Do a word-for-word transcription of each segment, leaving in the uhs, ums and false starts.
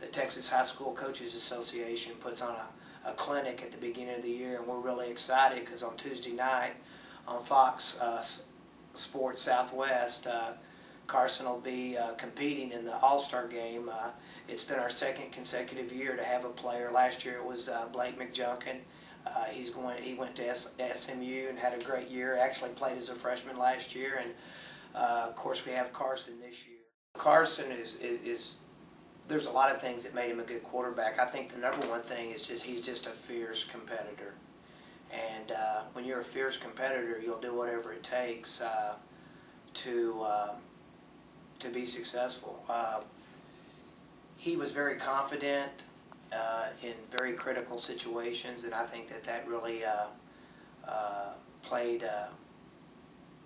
the Texas High School Coaches Association puts on a, a clinic at the beginning of the year, and we're really excited because on Tuesday night on Fox uh, Sports Southwest, uh, Carson will be uh, competing in the All-Star game. Uh, it's been our second consecutive year to have a player. Last year it was uh, Blake McJunkin. Uh, he's going. He went to S SMU and had a great year. Actually played as a freshman last year, and uh, of course we have Carson this year. Carson is, is is there's a lot of things that made him a good quarterback. I think the number one thing is just he's just a fierce competitor, and uh, when you're a fierce competitor, you'll do whatever it takes uh, to uh, to be successful. Uh, he was very confident. Uh, in very critical situations, and I think that that really uh, uh, played uh,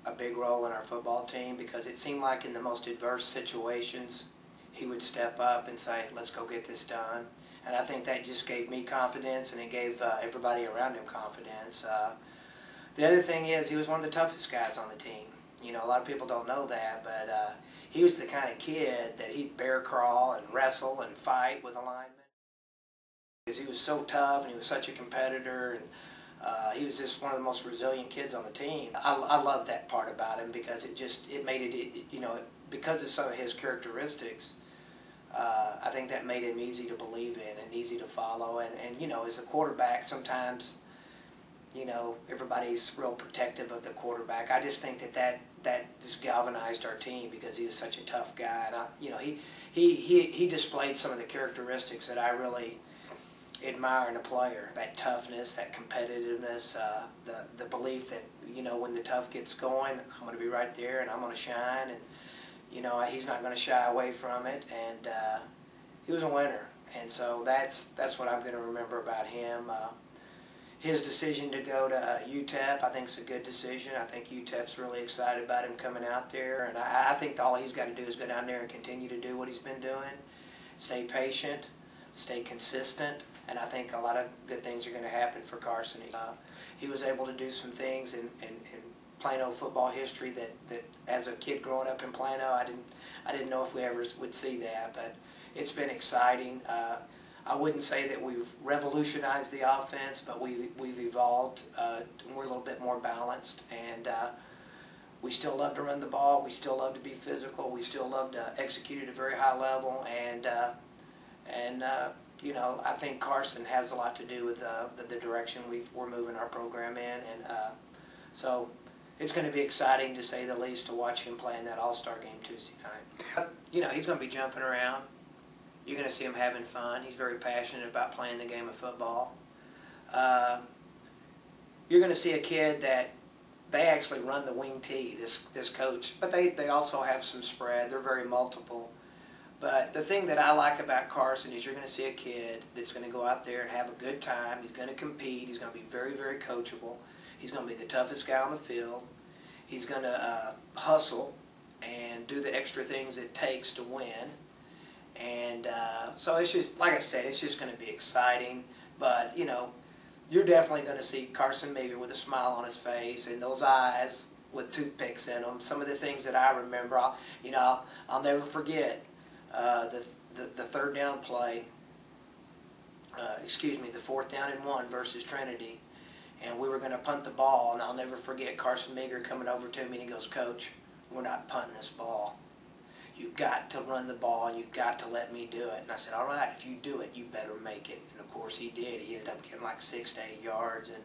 a big role in our football team, because it seemed like in the most adverse situations he would step up and say, let's go get this done. And I think that just gave me confidence, and it gave uh, everybody around him confidence. Uh, the other thing is he was one of the toughest guys on the team. You know, a lot of people don't know that, but uh, he was the kind of kid that he'd bear crawl and wrestle and fight with a lineman. Because he was so tough, and he was such a competitor, and uh, he was just one of the most resilient kids on the team. I, I love that part about him, because it just it made it, it you know, because of some of his characteristics. Uh, I think that made him easy to believe in and easy to follow. And and you know, as a quarterback, sometimes, you know, everybody's real protective of the quarterback. I just think that that, that just galvanized our team, because he was such a tough guy, and I, you know, he he he he displayed some of the characteristics that I really admire in a player: that toughness, that competitiveness, uh, the the belief that, you know, when the tough gets going, I'm going to be right there and I'm going to shine, and you know, he's not going to shy away from it. And uh, he was a winner, and so that's that's what I'm going to remember about him. Uh, his decision to go to uh, U T E P, I think, is a good decision. I think U T E P's really excited about him coming out there, and I, I think all he's got to do is go down there and continue to do what he's been doing, stay patient, stay consistent. And I think a lot of good things are going to happen for Carson. Uh, he was able to do some things in, in, in Plano football history that, that, as a kid growing up in Plano, I didn't I didn't know if we ever would see that. But it's been exciting. Uh, I wouldn't say that we've revolutionized the offense, but we we've evolved. Uh, we're a little bit more balanced, and uh, we still love to run the ball. We still love to be physical. We still love to execute at a very high level, and uh, and. Uh, You know, I think Carson has a lot to do with uh, the, the direction we've, we're moving our program in, and uh, so it's going to be exciting, to say the least, to watch him play in that All-Star game Tuesday night. You know, he's going to be jumping around. You're going to see him having fun. He's very passionate about playing the game of football. Uh, you're going to see a kid that they actually run the wing tee, this this coach, but they, they also have some spread. They're very multiple. But the thing that I like about Carson is you're going to see a kid that's going to go out there and have a good time. He's going to compete. He's going to be very, very coachable. He's going to be the toughest guy on the field. He's going to uh, hustle and do the extra things it takes to win. And uh, so it's just, like I said, it's just going to be exciting. But, you know, you're definitely going to see Carson Meger with a smile on his face and those eyes with toothpicks in them. Some of the things that I remember, I'll, you know, I'll, I'll never forget. Uh, the, the, the third down play, uh, excuse me, the fourth down and one versus Trinity, and we were going to punt the ball, and I'll never forget Carson Meger coming over to me, and he goes, "Coach, we're not punting this ball. You've got to run the ball, and you've got to let me do it." And I said, "All right, if you do it, you better make it." And, of course, he did. He ended up getting like six to eight yards, and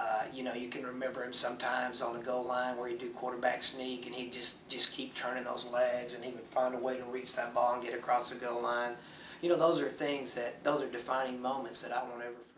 Uh, you know, you can remember him sometimes on the goal line where he'd do quarterback sneak, and he'd just, just keep turning those legs, and he would find a way to reach that ball and get across the goal line. You know, those are things that, those are defining moments that I won't ever forget.